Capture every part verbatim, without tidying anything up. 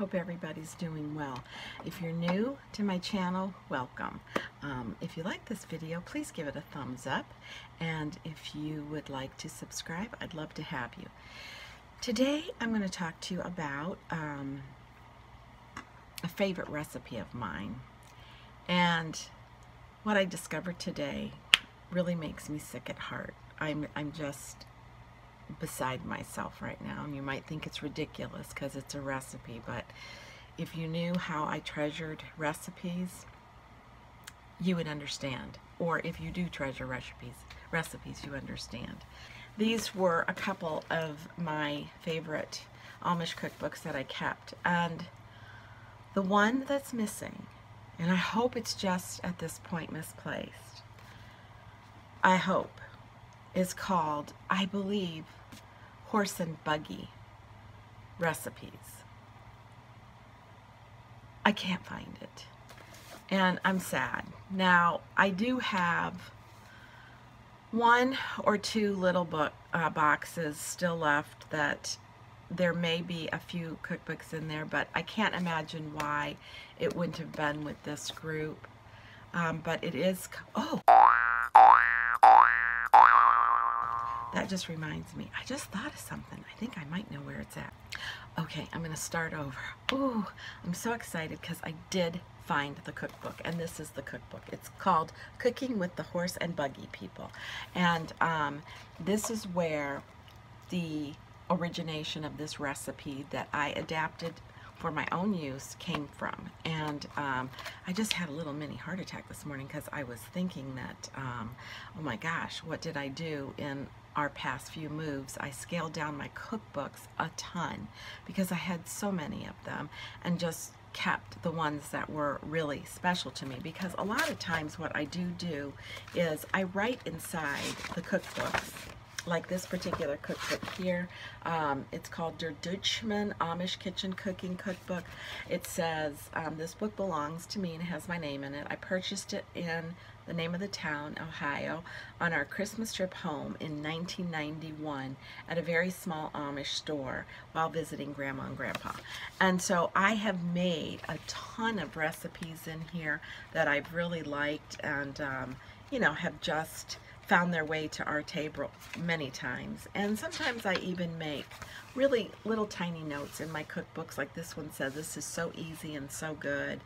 Hope everybody's doing well. If you're new to my channel, welcome. Um, if you like this video, please give it a thumbs up, and if you would like to subscribe, I'd love to have you. Today I'm going to talk to you about um, a favorite recipe of mine, and what I discovered today really makes me sick at heart. I'm, I'm just beside myself right now, and you might think it's ridiculous because it's a recipe, but if you knew how I treasured recipes, you would understand. Or if you do treasure recipes, recipes, you understand. These were a couple of my favorite Amish cookbooks that I kept, and the one that's missing, and I hope it's just at this point misplaced, I hope, is called, I believe, Horse and Buggy Recipes. I can't find it, and I'm sad. Now, I do have one or two little book uh, boxes still left that there may be a few cookbooks in there, but I can't imagine why it wouldn't have been with this group. Um, but it is, oh! That just reminds me. I just thought of something. I think I might know where it's at. Okay, I'm going to start over. Ooh, I'm so excited because I did find the cookbook, and this is the cookbook. It's called Cooking with the Horse and Buggy People, and um, this is where the origination of this recipe that I adapted for my own use came from. And um, I just had a little mini heart attack this morning because I was thinking that, um, oh my gosh, what did I do in our past few moves? I scaled down my cookbooks a ton because I had so many of them, and just kept the ones that were really special to me, because a lot of times what I do do is I write inside the cookbooks, like this particular cookbook here. Um, it's called Der Dutchman Amish Kitchen Cooking Cookbook. It says, um, this book belongs to me and has my name in it. I purchased it in the name of the town, Ohio, on our Christmas trip home in nineteen ninety-one at a very small Amish store while visiting Grandma and Grandpa. And so I have made a ton of recipes in here that I've really liked, and um, you know, have just found their way to our table many times. And sometimes I even make really little tiny notes in my cookbooks, like this one says, this is so easy and so good.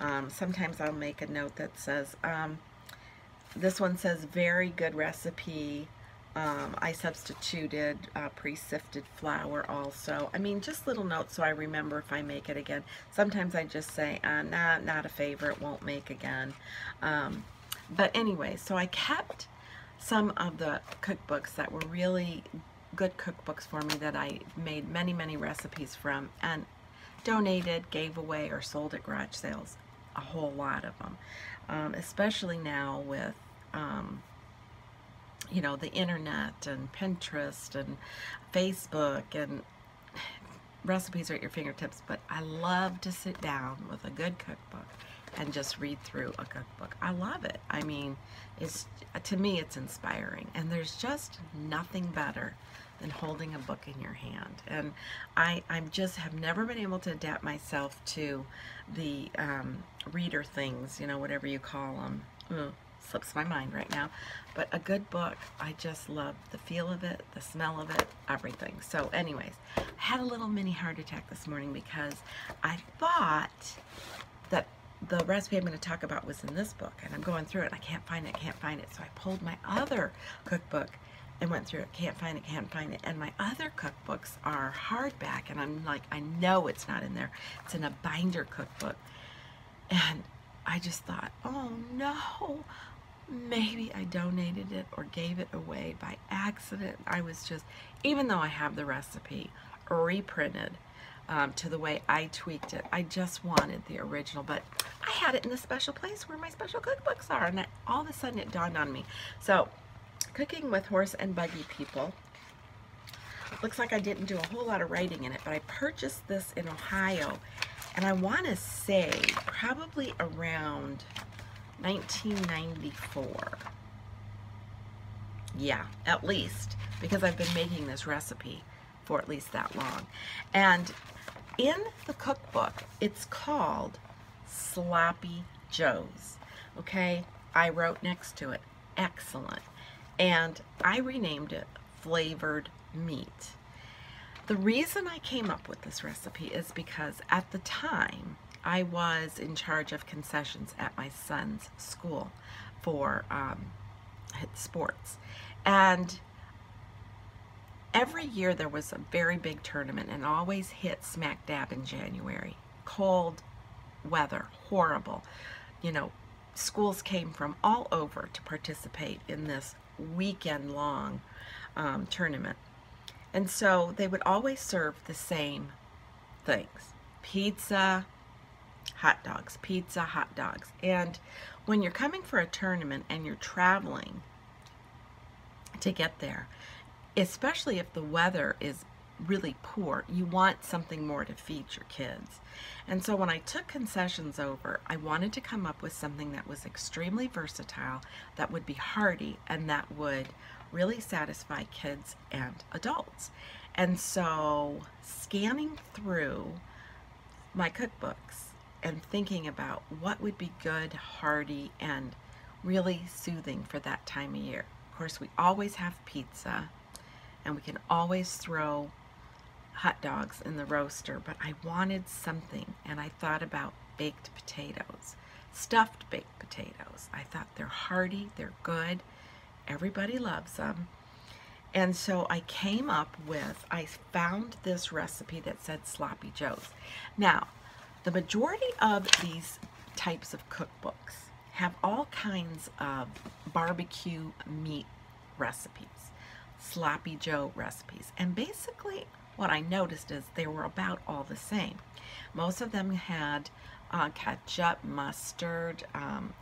Um, sometimes I'll make a note that says, um, this one says, very good recipe. Um, I substituted uh, pre-sifted flour also. I mean, just little notes so I remember if I make it again. Sometimes I just say, uh, nah, not a favorite, won't make again. Um, but anyway, so I kept some of the cookbooks that were really good cookbooks for me that I made many, many recipes from, and donated, gave away, or sold at garage sales. A whole lot of them, um, especially now with um, you know, the internet and Pinterest and Facebook, and recipes are at your fingertips. But I love to sit down with a good cookbook and just read through a cookbook. I love it. I mean, it's, to me, it's inspiring, and there's just nothing better than holding a book in your hand. And I I just have never been able to adapt myself to the um, reader things, you know, whatever you call them. Ooh, slips my mind right now. But a good book, I just love the feel of it, the smell of it, everything. So anyways, I had a little mini heart attack this morning because I thought that the recipe I'm going to talk about was in this book, and I'm going through it, and I can't find it, can't find it. So I pulled my other cookbook and went through it, can't find it, can't find it. And my other cookbooks are hardback, and I'm like, I know it's not in there. It's in a binder cookbook. And I just thought, oh no, maybe I donated it or gave it away by accident. I was just, even though I have the recipe reprinted, Um, to the way I tweaked it, I just wanted the original, but I had it in a special place where my special cookbooks are, and I, all of a sudden it dawned on me. So, Cooking with Horse and Buggy People. Looks like I didn't do a whole lot of writing in it, but I purchased this in Ohio, and I want to say probably around nineteen ninety-four. Yeah, at least, because I've been making this recipe for at least that long. And in the cookbook, it's called Sloppy Joe's. Okay, I wrote next to it, excellent. And I renamed it Flavored Meat. The reason I came up with this recipe is because at the time, I was in charge of concessions at my son's school for um, sports. And every year there was a very big tournament and always hit smack dab in January. Cold weather, horrible. You know, schools came from all over to participate in this weekend-long um, tournament. And so they would always serve the same things. Pizza, hot dogs, pizza, hot dogs. And when you're coming for a tournament and you're traveling to get there, especially if the weather is really poor, you want something more to feed your kids. And so when I took concessions over, I wanted to come up with something that was extremely versatile, that would be hearty, and that would really satisfy kids and adults. And so scanning through my cookbooks and thinking about what would be good, hearty, and really soothing for that time of year. Of course, we always have pizza, and we can always throw hot dogs in the roaster, but I wanted something, and I thought about baked potatoes, stuffed baked potatoes. I thought they're hearty, they're good, everybody loves them. And so I came up with, I found this recipe that said Sloppy Joe's. Now, the majority of these types of cookbooks have all kinds of barbecue meat recipes, Sloppy Joe recipes, and basically what I noticed is they were about all the same. Most of them had uh, ketchup, mustard, um,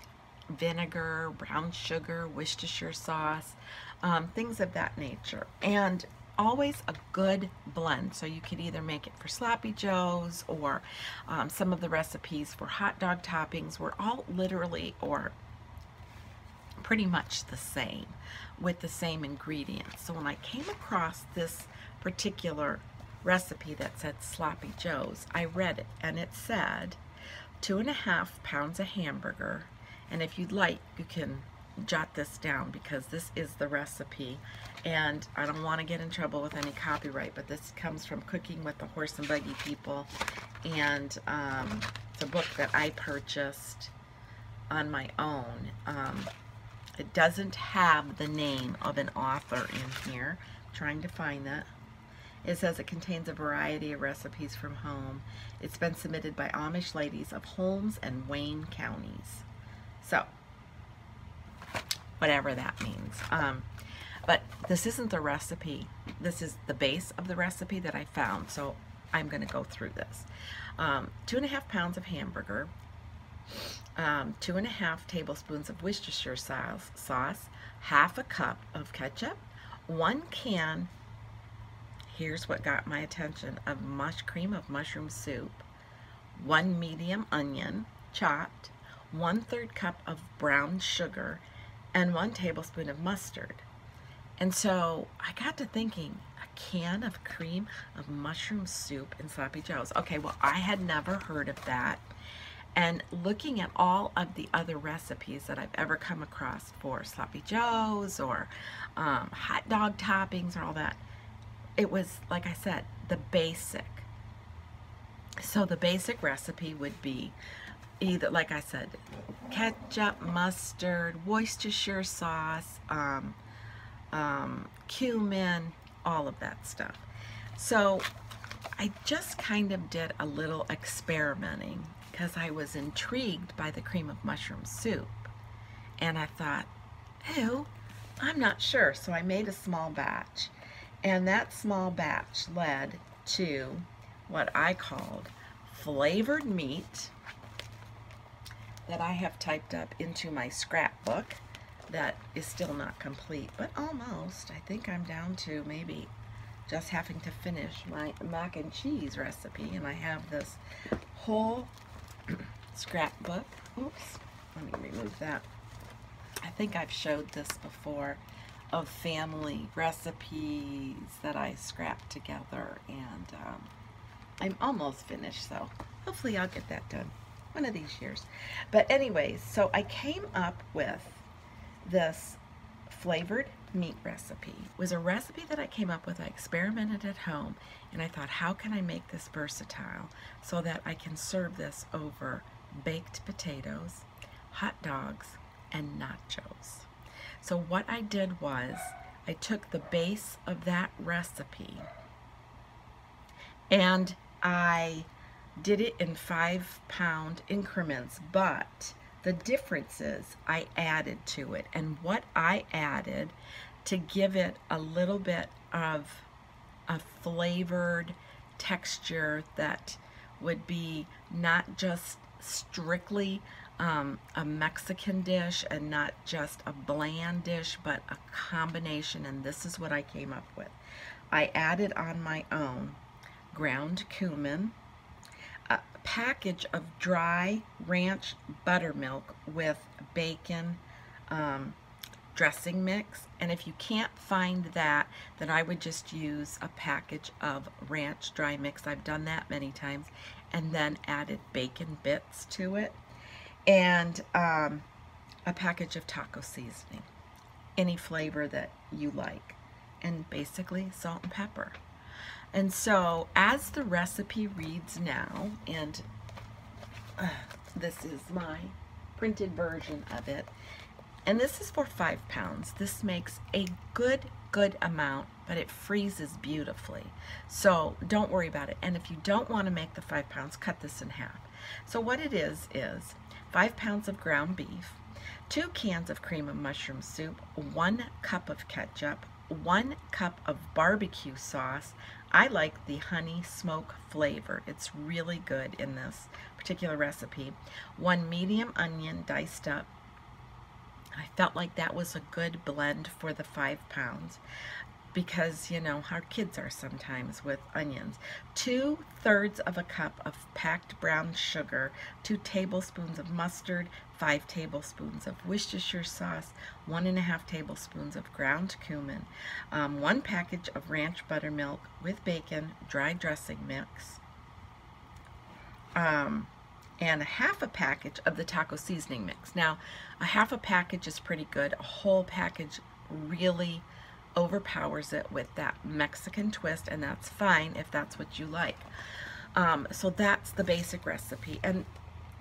vinegar, brown sugar, Worcestershire sauce, um, things of that nature, and always a good blend. So you could either make it for Sloppy Joe's, or um, some of the recipes for hot dog toppings were all literally or pretty much the same with the same ingredients. So when I came across this particular recipe that said Sloppy Joe's, I read it and it said two and a half pounds of hamburger, and if you'd like you can jot this down because this is the recipe and I don't want to get in trouble with any copyright, but this comes from Cooking with the Horse and Buggy People, and um, it's a book that I purchased on my own. Um, it doesn't have the name of an author in here. I'm trying to find that. It says it contains a variety of recipes from home. It's been submitted by Amish ladies of Holmes and Wayne counties. So, whatever that means. Um, but this isn't the recipe. This is the base of the recipe that I found, so I'm going to go through this. Um, two and a half pounds of hamburger, um, two and a half tablespoons of Worcestershire sauce, sauce, half a cup of ketchup, one can, here's what got my attention, of mush cream of mushroom soup, one medium onion, chopped, one-third cup of brown sugar, and one tablespoon of mustard. And so I got to thinking, a can of cream of mushroom soup and Sloppy Joe's. Okay, well, I had never heard of that. And looking at all of the other recipes that I've ever come across for Sloppy Joe's or um, hot dog toppings or all that, it was, like I said, the basic. So the basic recipe would be either, like I said, ketchup, mustard, Worcestershire sauce, um, um, cumin, all of that stuff. So I just kind of did a little experimenting because I was intrigued by the cream of mushroom soup. And I thought, ew, I'm not sure. So I made a small batch. And that small batch led to what I called flavored meat, that I have typed up into my scrapbook that is still not complete, but almost. I think I'm down to maybe just having to finish my mac and cheese recipe, and I have this whole scrapbook. Oops, let me remove that. I think I've showed this before, of family recipes that I scrapped together, and um, I'm almost finished, so hopefully I'll get that done one of these years. But anyways, so I came up with this flavored meat recipe. It was a recipe that I came up with. I experimented at home, and I thought, how can I make this versatile so that I can serve this over baked potatoes, hot dogs, and nachos? So what I did was I took the base of that recipe and I did it in five pound increments, but the differences I added to it, and what I added to give it a little bit of a flavored texture that would be not just strictly um, a Mexican dish and not just a bland dish, but a combination. And this is what I came up with. I added on my own ground cumin, a package of dry ranch buttermilk with bacon um, dressing mix, and if you can't find that, then I would just use a package of ranch dry mix. I've done that many times, and then added bacon bits to it, and um, a package of taco seasoning, any flavor that you like, and basically salt and pepper. And so, as the recipe reads now, and uh, this is my printed version of it, and this is for five pounds. This makes a good, good amount, but it freezes beautifully. So, don't worry about it. And if you don't want to make the five pounds, cut this in half. So, what it is, is five pounds of ground beef, two cans of cream of mushroom soup, one cup of ketchup, one cup of barbecue sauce. I like the honey smoke flavor. It's really good in this particular recipe. One medium onion diced up. I felt like that was a good blend for the five pounds because, you know, our kids are sometimes with onions. Two thirds of a cup of packed brown sugar, two tablespoons of mustard, five tablespoons of Worcestershire sauce, one and a half tablespoons of ground cumin, um, one package of ranch buttermilk with bacon, dry dressing mix, um, and a half a package of the taco seasoning mix. Now, a half a package is pretty good. A whole package really overpowers it with that Mexican twist, and that's fine if that's what you like. Um, so that's the basic recipe. And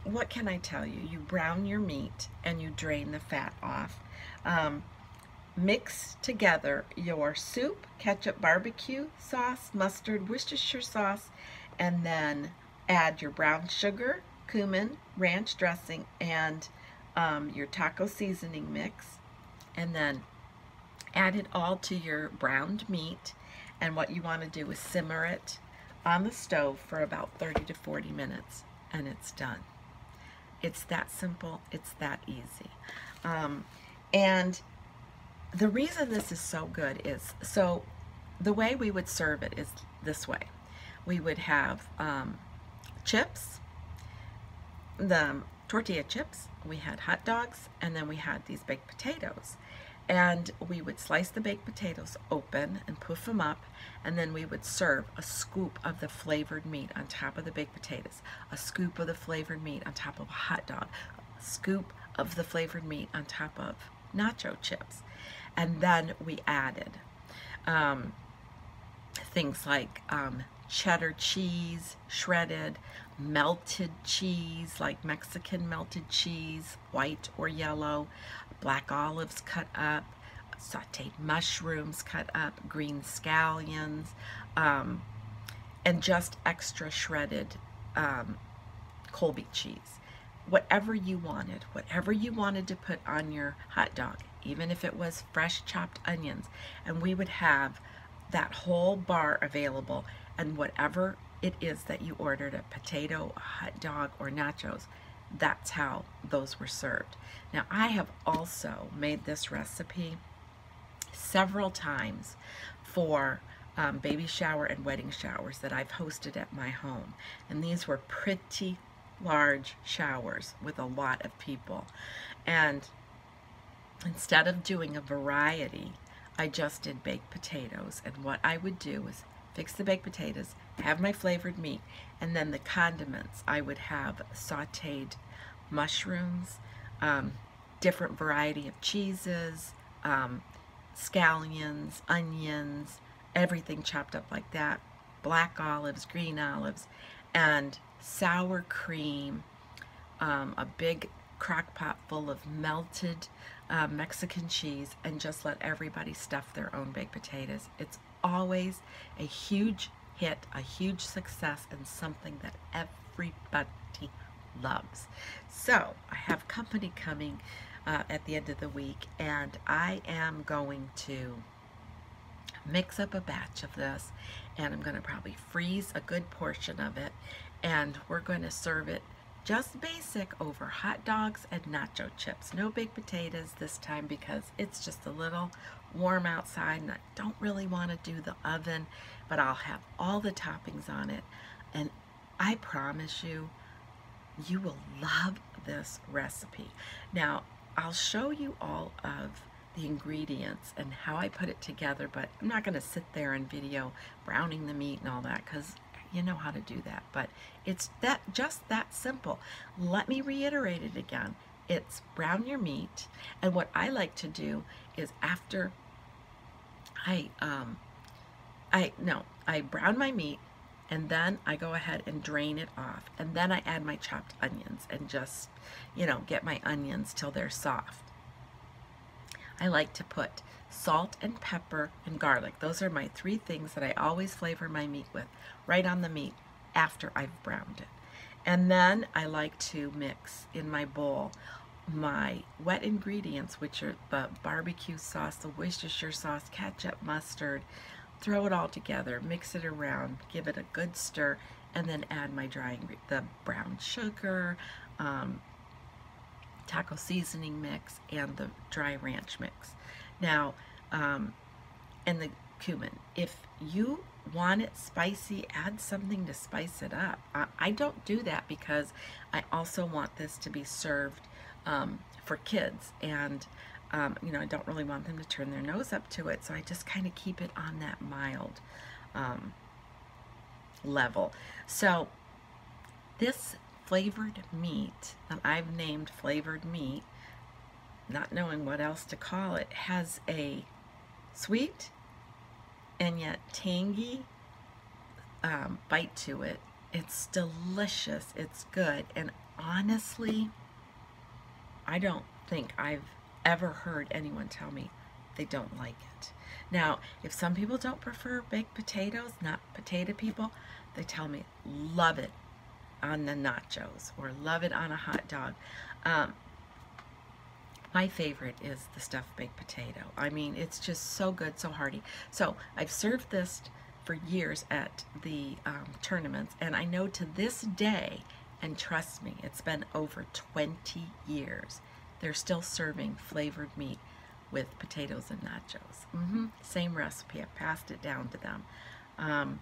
what can I tell you? You brown your meat and you drain the fat off. Um, mix together your soup, ketchup, barbecue sauce, mustard, Worcestershire sauce, and then add your brown sugar, cumin, ranch dressing, and um, your taco seasoning mix, and then add it all to your browned meat. And what you want to do is simmer it on the stove for about thirty to forty minutes, and it's done. It's that simple. It's that easy. Um, and the reason this is so good is, so the way we would serve it is this way. We would have um, chips, the tortilla chips, we had hot dogs, and then we had these baked potatoes. And we would slice the baked potatoes open and puff them up, and then we would serve a scoop of the flavored meat on top of the baked potatoes, a scoop of the flavored meat on top of a hot dog, a scoop of the flavored meat on top of nacho chips. And then we added um, things like um, cheddar cheese, shredded, melted cheese, like Mexican melted cheese, white or yellow, black olives cut up, sauteed mushrooms cut up, green scallions, um, and just extra shredded um, Colby cheese. Whatever you wanted, whatever you wanted to put on your hot dog, even if it was fresh chopped onions. And we would have that whole bar available, and whatever it is that you ordered, a potato, a hot dog, or nachos, that's how those were served. Now, I have also made this recipe several times for um, baby shower and wedding showers that I've hosted at my home. And these were pretty large showers with a lot of people. And instead of doing a variety, I just did baked potatoes. And what I would do is fix the baked potatoes, have my flavored meat, and then the condiments. I would have sauteed mushrooms, um, different variety of cheeses, um, scallions, onions, everything chopped up like that, black olives, green olives, and sour cream, um, a big crock pot full of melted uh, Mexican cheese, and just let everybody stuff their own baked potatoes. It's always a huge hit, a huge success, and something that everybody loves. So I have company coming uh, at the end of the week, and I am going to mix up a batch of this, and I'm going to probably freeze a good portion of it, and we're going to serve it just basic over hot dogs and nacho chips. No baked potatoes this time because it's just a little warm outside and I don't really want to do the oven, but I'll have all the toppings on it, and I promise you, you will love this recipe. Now, I'll show you all of the ingredients and how I put it together, but I'm not going to sit there and video browning the meat and all that, because you know how to do that. But it's that just that simple. Let me reiterate it again. It's brown your meat, and what I like to do is after I um I no I brown my meat, and then I go ahead and drain it off, and then I add my chopped onions and just, you know, get my onions till they're soft. I like to put salt and pepper and garlic. Those are my three things that I always flavor my meat with, right on the meat after I've browned it. And then I like to mix in my bowl my wet ingredients, which are the barbecue sauce, the Worcestershire sauce, ketchup, mustard. Throw it all together, mix it around, give it a good stir, and then add my dry ingredients, the brown sugar, um, taco seasoning mix, and the dry ranch mix. Now, um, and the cumin. If you want it spicy, add something to spice it up. I, I don't do that because I also want this to be served um, for kids, and um, you know, I don't really want them to turn their nose up to it, so I just kind of keep it on that mild um, level. So this flavored meat that I've named flavored meat, not knowing what else to call it, has a sweet and yet tangy um, bite to it. It's delicious, it's good, and honestly, I don't think I've ever heard anyone tell me they don't like it. Now, if some people don't prefer baked potatoes, not potato people, they tell me love it on the nachos or love it on a hot dog. Um, My favorite is the stuffed baked potato. I mean, it's just so good, so hearty. So I've served this for years at the um, tournaments, and I know to this day, and trust me, it's been over twenty years, they're still serving flavored meat with potatoes and nachos. Mm-hmm. Same recipe, I've passed it down to them. Um,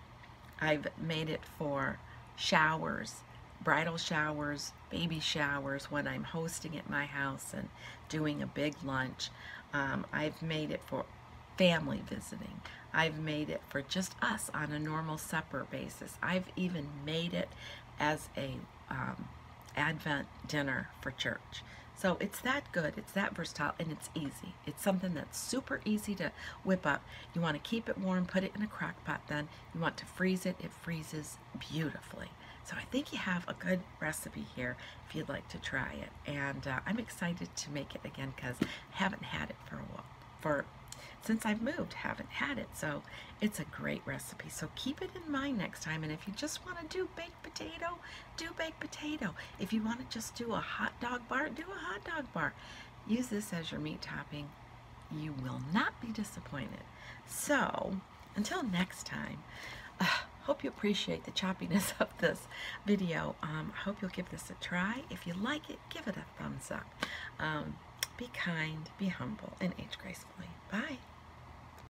I've made it for showers, bridal showers, baby showers, when I'm hosting at my house and doing a big lunch. Um, I've made it for family visiting. I've made it for just us on a normal supper basis. I've even made it as a um, Advent dinner for church. So it's that good, it's that versatile, and it's easy. It's something that's super easy to whip up. You want to keep it warm, put it in a crock pot then. You want to freeze it, it freezes beautifully. So I think you have a good recipe here if you'd like to try it. And uh, I'm excited to make it again because I haven't had it for a while. For, since I've moved, haven't had it. So it's a great recipe. So keep it in mind next time. And if you just want to do baked potato, do baked potato. If you want to just do a hot dog bar, do a hot dog bar. Use this as your meat topping. You will not be disappointed. So until next time, uh, hope you appreciate the choppiness of this video. Um, I hope you'll give this a try. If you like it, give it a thumbs up. Um, be kind, be humble, and age gracefully. Bye.